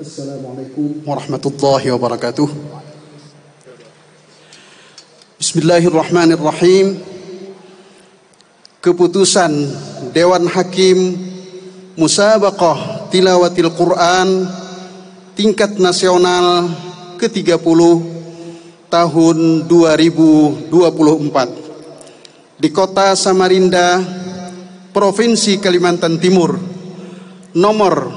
Assalamualaikum warahmatullahi wabarakatuh. Bismillahirrahmanirrahim. Keputusan Dewan Hakim Musabaqah Tilawatil Quran tingkat nasional ke-30 tahun 2024 di Kota Samarinda, Provinsi Kalimantan Timur, nomor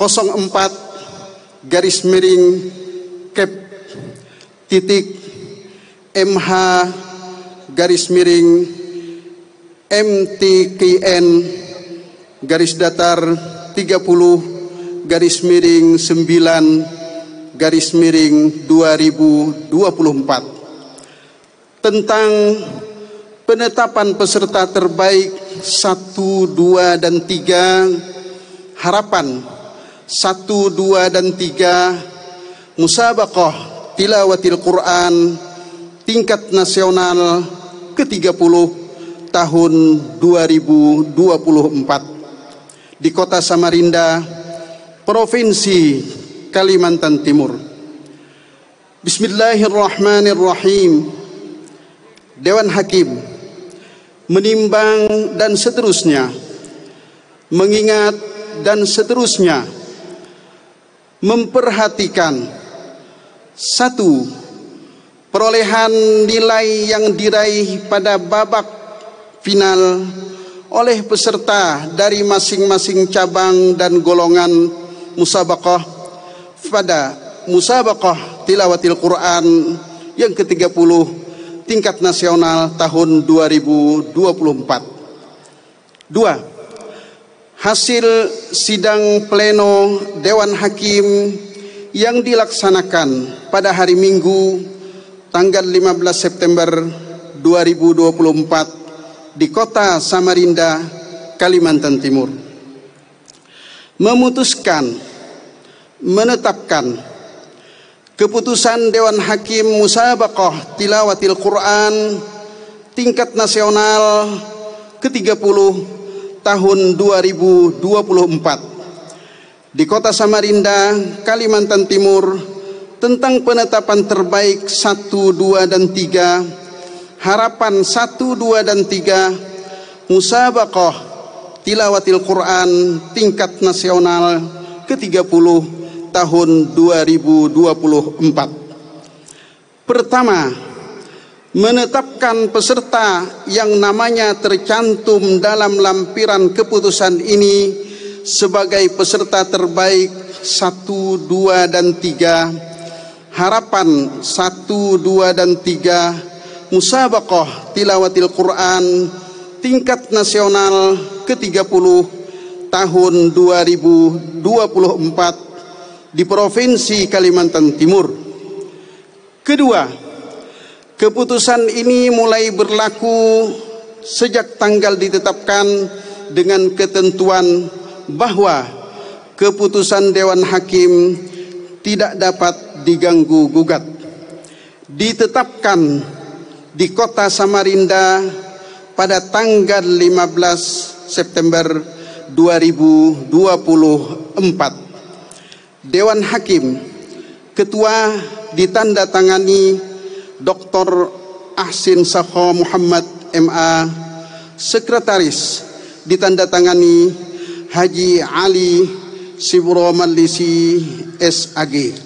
04/MH/MTKN 30/9/2024 tentang penetapan peserta terbaik 1, 2, dan 3 harapan 1, 2, dan 3 Musabaqah Tilawatil Quran tingkat nasional ke-30 tahun 2024 di Kota Samarinda, Provinsi Kalimantan Timur. Bismillahirrahmanirrahim. Dewan Hakim menimbang dan seterusnya, mengingat dan seterusnya, memperhatikan: 1. Perolehan nilai yang diraih pada babak final oleh peserta dari masing-masing cabang dan golongan musabaqah pada Musabaqah Tilawatil Quran yang ke-30 tingkat nasional tahun 2024. 2. Hasil sidang pleno Dewan Hakim yang dilaksanakan pada hari Minggu tanggal 15 September 2024 di Kota Samarinda, Kalimantan Timur, memutuskan menetapkan keputusan Dewan Hakim Musabaqah Tilawatil Quran tingkat nasional ke-30 tahun 2024 di Kota Samarinda, Kalimantan Timur tentang penetapan terbaik 1, 2, dan 3 harapan 1, 2, dan 3 Musabaqah Tilawatil Quran tingkat nasional ke-30 tahun 2024. Pertama, menetapkan peserta yang namanya tercantum dalam lampiran keputusan ini sebagai peserta terbaik 1, 2, dan 3 harapan 1, 2, dan 3 Musabaqah Tilawatil Quran tingkat nasional ke-30 tahun 2024 di Provinsi Kalimantan Timur. Kedua, keputusan ini mulai berlaku sejak tanggal ditetapkan dengan ketentuan bahwa keputusan Dewan Hakim tidak dapat diganggu gugat. Ditetapkan di Kota Samarinda pada tanggal 15 September 2024. Dewan Hakim Ketua ditandatangani Dr. Ahsin Sakho Muhammad MA, Sekretaris ditandatangani Haji Ali Siburomalisi SAG.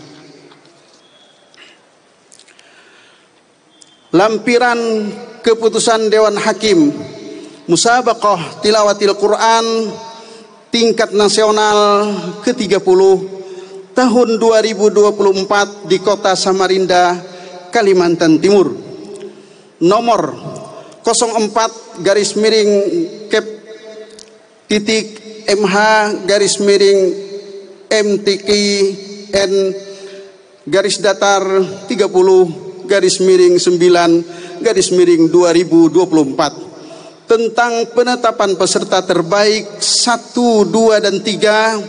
Lampiran keputusan Dewan Hakim Musabaqah Tilawatil Quran tingkat nasional ke-30 tahun 2024 di Kota Samarinda, Kalimantan Timur, nomor 04/MTKN 30/9/2024 tentang penetapan peserta terbaik 1, 2, dan 3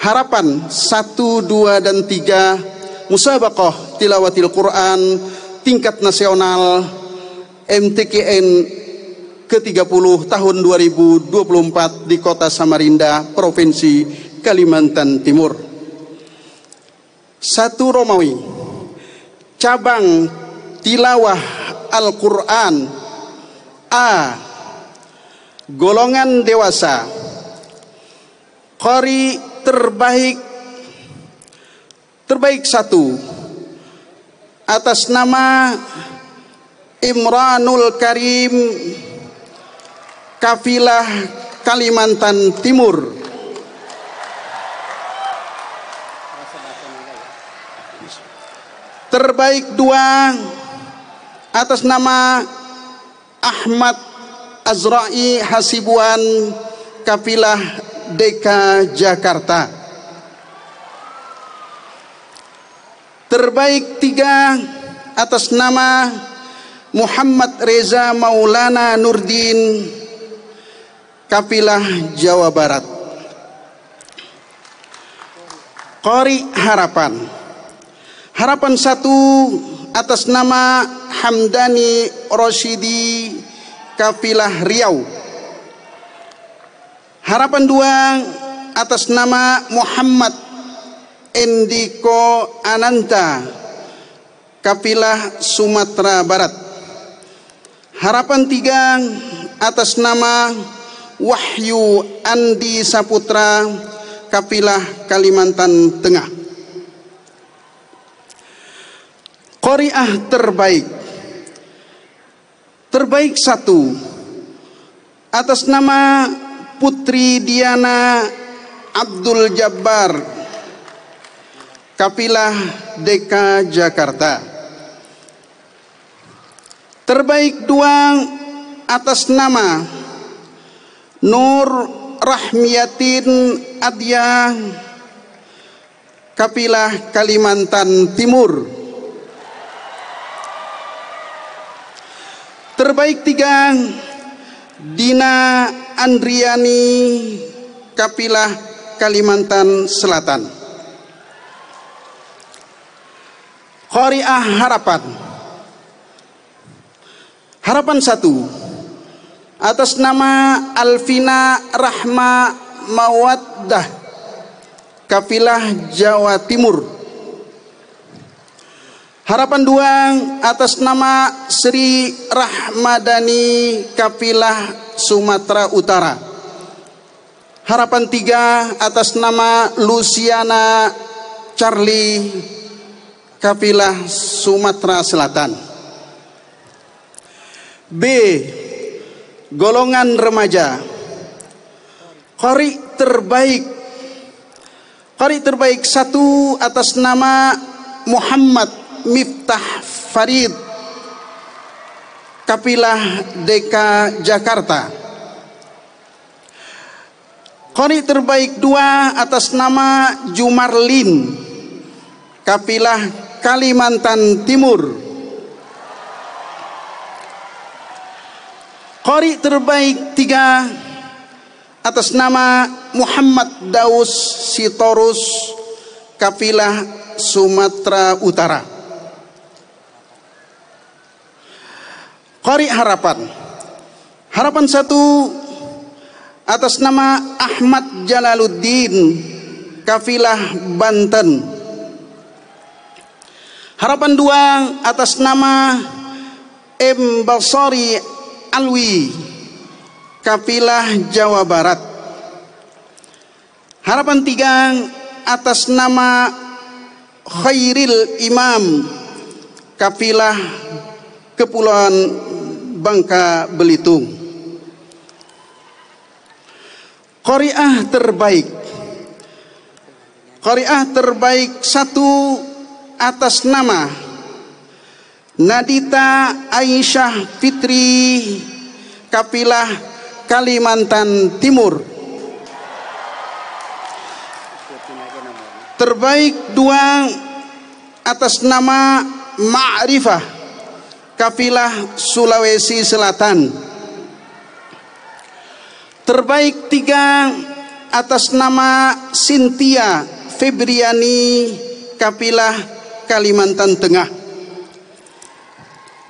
harapan 1, 2, dan 3 Musabaqah Tilawatil Quran tingkat nasional MTKN ke-30 tahun 2024 di Kota Samarinda, Provinsi Kalimantan Timur. 1 Romawi, cabang tilawah Al-Quran A, golongan dewasa, qori terbaik 1 atas nama Imranul Karim, Kafilah Kalimantan Timur. Terbaik 2 atas nama Ahmad Azra'i Hasibuan, Kafilah DK Jakarta. Terbaik 3 atas nama Muhammad Reza Maulana Nurdin, Kafilah Jawa Barat. Qori Harapan 1 atas nama Hamdani Rosidi, Kafilah Riau. Harapan 2 atas nama Muhammad Endiko Ananta, Kafilah Sumatera Barat. Harapan 3 atas nama Wahyu Andi Saputra, Kafilah Kalimantan Tengah. Qoriah terbaik 1 atas nama Putri Diana Abdul Jabbar, Kafilah DK Jakarta. Terbaik 2 atas nama Nur Rahmiyatin Adya, Kafilah Kalimantan Timur. Terbaik 3 Dina Andriani, Kafilah Kalimantan Selatan. Qariah Harapan 1 atas nama Alvina Rahma Mawaddah, Kafilah Jawa Timur. Harapan 2 atas nama Sri Rahmadani, Kafilah Sumatera Utara. Harapan 3 atas nama Luciana Charlie, Kafilah Sumatera Selatan. B, golongan remaja, Qori terbaik 1 atas nama Muhammad Miftah Farid, Kafilah DK Jakarta. Qori terbaik 2 atas nama Jumarlin, Kafilah Kalimantan Timur. Qori terbaik 3 atas nama Muhammad Daus Sitorus, Kafilah Sumatera Utara. Qori Harapan 1 atas nama Ahmad Jalaluddin, Kafilah Banten. Harapan 2 atas nama M. Balsori Alwi, Kafilah Jawa Barat. Harapan 3 atas nama Khairil Imam, Kafilah Kepulauan Bangka Belitung. Qariah terbaik 1 atas nama Nadita Aisyah Fitri, Kafilah Kalimantan Timur. Terbaik 2 atas nama Ma'rifah, Kafilah Sulawesi Selatan. Terbaik 3 atas nama Sintia Febriani, Kafilah Kalimantan Tengah.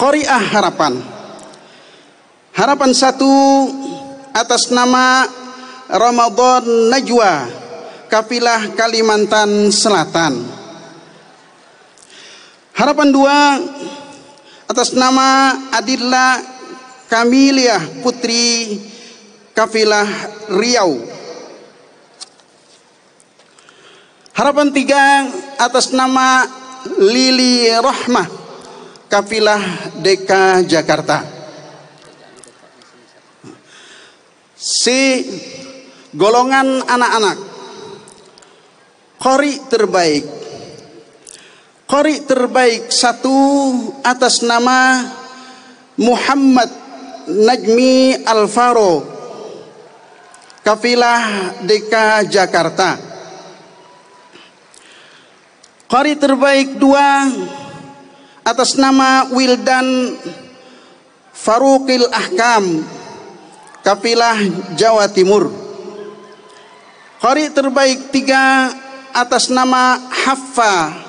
Qoriah Harapan 1 atas nama Ramadan Najwa, Kafilah Kalimantan Selatan. Harapan 2 atas nama Adilla Kamiliah Putri Kafilah Riau. Harapan 3 atas nama Lili Rahmah Kafilah DK Jakarta. C. Golongan anak-anak. Qori terbaik. Qori terbaik 1 atas nama Muhammad Najmi Al Faro Kafilah DK Jakarta. Qori terbaik 2 atas nama Wildan Farukil Ahkam Kafilah Jawa Timur. Qori terbaik 3 atas nama Hafsa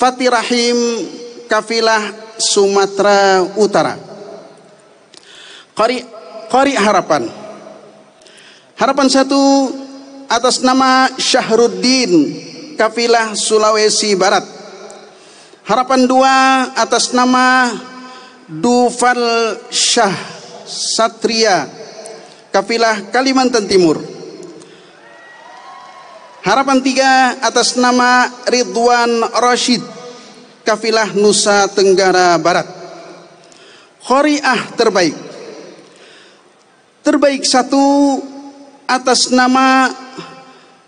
Fatirahim Kafilah Sumatera Utara. Qori harapan. Harapan 1 atas nama Syahruddin Kafilah Sulawesi Barat. Harapan 2 atas nama Duval Shah Satria Kafilah Kalimantan Timur. Harapan 3 atas nama Ridwan Rashid Kafilah Nusa Tenggara Barat. Qoriah terbaik. Terbaik 1 atas nama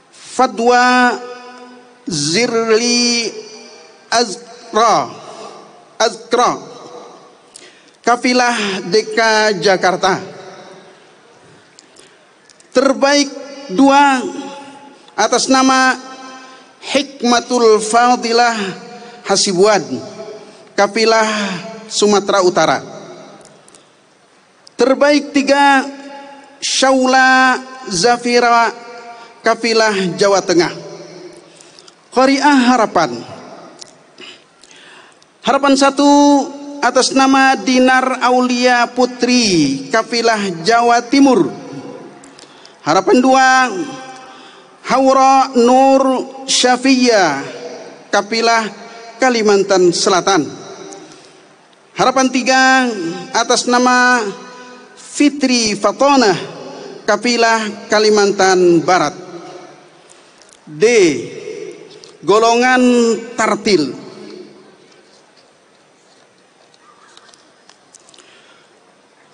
Fadwa Zirli Azkra Kafilah DK Jakarta. Terbaik 2 atas nama Hikmatul Fadilah Hasibuan Kafilah Sumatera Utara. Terbaik 3 Syaula Zafira Kafilah Jawa Tengah. Qoriah harapan. Harapan 1 atas nama Dinar Aulia Putri Kafilah Jawa Timur. Harapan 2 Haura Nur Syafiyah Kafilah Kalimantan Selatan. Harapan 3 atas nama Fitri Fatonah Kafilah Kalimantan Barat. D. Golongan tartil.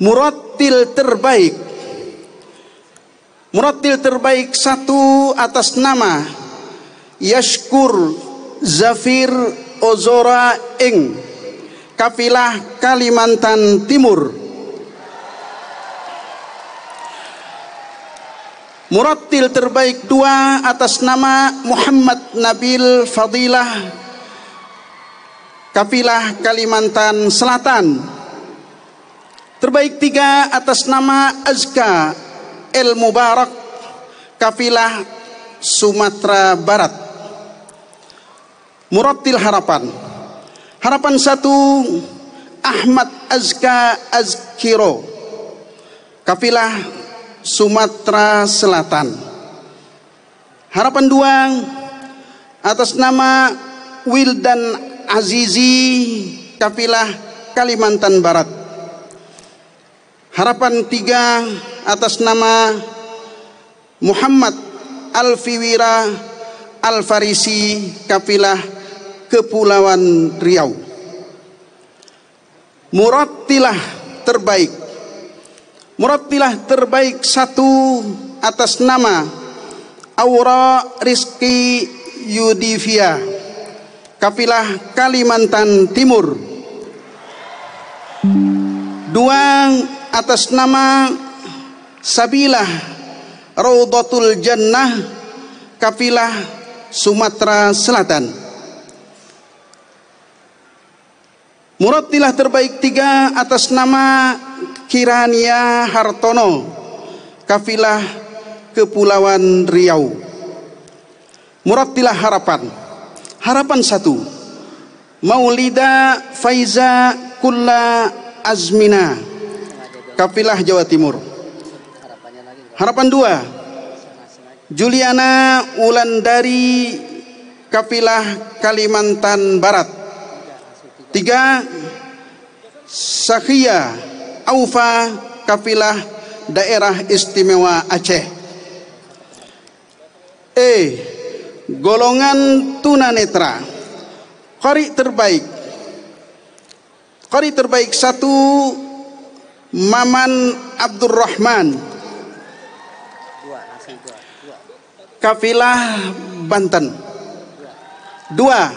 Murattil terbaik. Murattil terbaik 1 atas nama Yashkur Zafir Ozora Eng Kafilah Kalimantan Timur. Murattil terbaik 2 atas nama Muhammad Nabil Fadilah Kafilah Kalimantan Selatan. Terbaik 3 atas nama Azka El Mubarak Kafilah Sumatera Barat. Murattil harapan. Harapan 1 Ahmad Azka Azkiro Kafilah Sumatera Selatan. Harapan 2 atas nama Wildan Azizi Kafilah Kalimantan Barat. Harapan 3 atas nama Muhammad Alfiwira Alfarisi Kafilah Kepulauan Riau. Murattilah terbaik. Murattilah terbaik 1 atas nama Aura Rizki Yudivia Kafilah Kalimantan Timur. 2 atas nama Sabilah Raudatul Jannah Kafilah Sumatera Selatan. Murattilah terbaik 3 atas nama Kirania Hartono Kafilah Kepulauan Riau. Murattilah harapan. Harapan 1 Maulida Faiza Kulla Azmina Kafilah Jawa Timur. Harapan 2 Juliana Ulandari Kafilah Kalimantan Barat. Tiga, Sakhia Aufa Kafilah Daerah Istimewa Aceh. E, golongan tunanetra, qari terbaik. Qari terbaik satu, Maman Abdurrahman, Kafilah Banten. Dua,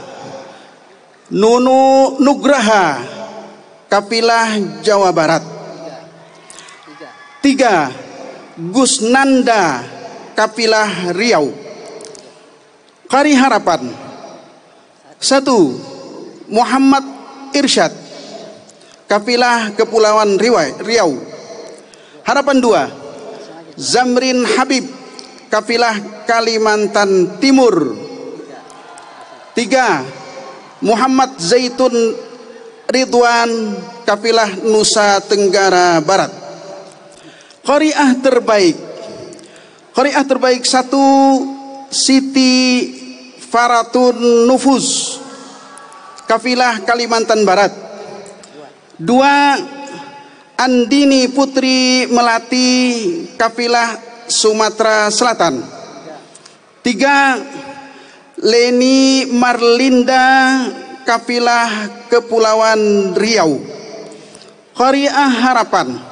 Nunu Nugraha, Kafilah Jawa Barat. Tiga, Gusnanda, Kafilah Riau. Qari harapan satu, Muhammad Irsyad, Kafilah Kepulauan Riau. Harapan dua, Zamrin Habib, Kafilah Kalimantan Timur. Tiga, Muhammad Zaitun Ridwan, Kafilah Nusa Tenggara Barat. Qariah terbaik, qariah terbaik satu, Siti Faratun Nufus, Kafilah Kalimantan Barat. Dua, Andini Putri Melati, Kafilah Sumatera Selatan. Tiga, Leni Marlinda, Kafilah Kepulauan Riau. Qariah harapan